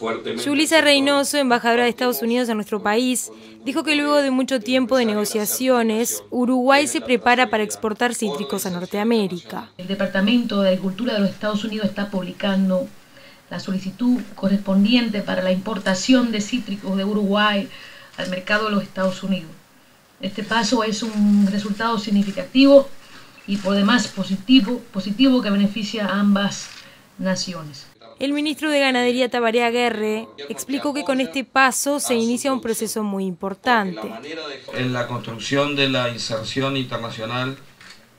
fuertemente. Julissa Reynoso, embajadora de Estados Unidos en nuestro país, dijo que luego de mucho tiempo de negociaciones, Uruguay se prepara para exportar cítricos a Norteamérica. El Departamento de Agricultura de los Estados Unidos está publicando la solicitud correspondiente para la importación de cítricos de Uruguay al mercado de los Estados Unidos. Este paso es un resultado significativo y por demás positivo que beneficia a ambas naciones. El ministro de Ganadería, Tabaré Aguerre, explicó que con este paso se inicia un proceso muy importante. En la construcción de la inserción internacional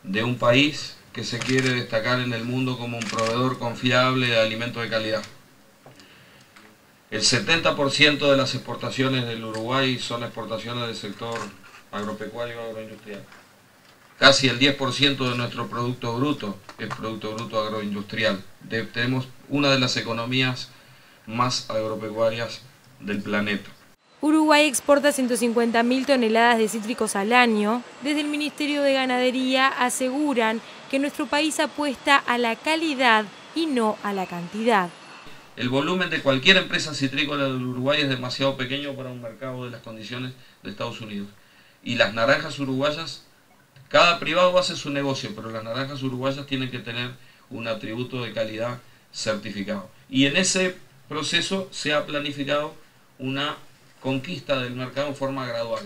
de un país que se quiere destacar en el mundo como un proveedor confiable de alimentos de calidad. El 70% de las exportaciones del Uruguay son exportaciones del sector agropecuario y agroindustrial. Casi el 10% de nuestro producto bruto es producto bruto agroindustrial. Tenemos una de las economías más agropecuarias del planeta. Uruguay exporta 150.000 toneladas de cítricos al año. Desde el Ministerio de Ganadería aseguran que nuestro país apuesta a la calidad y no a la cantidad. El volumen de cualquier empresa citrícola del Uruguay es demasiado pequeño para un mercado de las condiciones de Estados Unidos. Y las naranjas uruguayas... Cada privado hace su negocio, pero las naranjas uruguayas tienen que tener un atributo de calidad certificado. Y en ese proceso se ha planificado una conquista del mercado en forma gradual.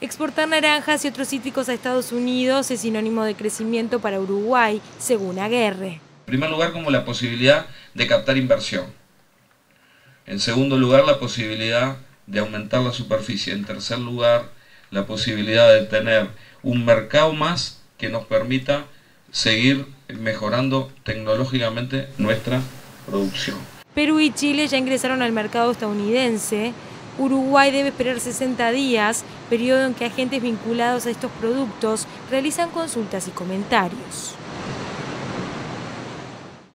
Exportar naranjas y otros cítricos a Estados Unidos es sinónimo de crecimiento para Uruguay, según Aguerre. En primer lugar, como la posibilidad de captar inversión. En segundo lugar, la posibilidad de aumentar la superficie. En tercer lugar, la posibilidad de tener un mercado más que nos permita seguir mejorando tecnológicamente nuestra producción. Perú y Chile ya ingresaron al mercado estadounidense. Uruguay debe esperar 60 días, periodo en que agentes vinculados a estos productos realizan consultas y comentarios.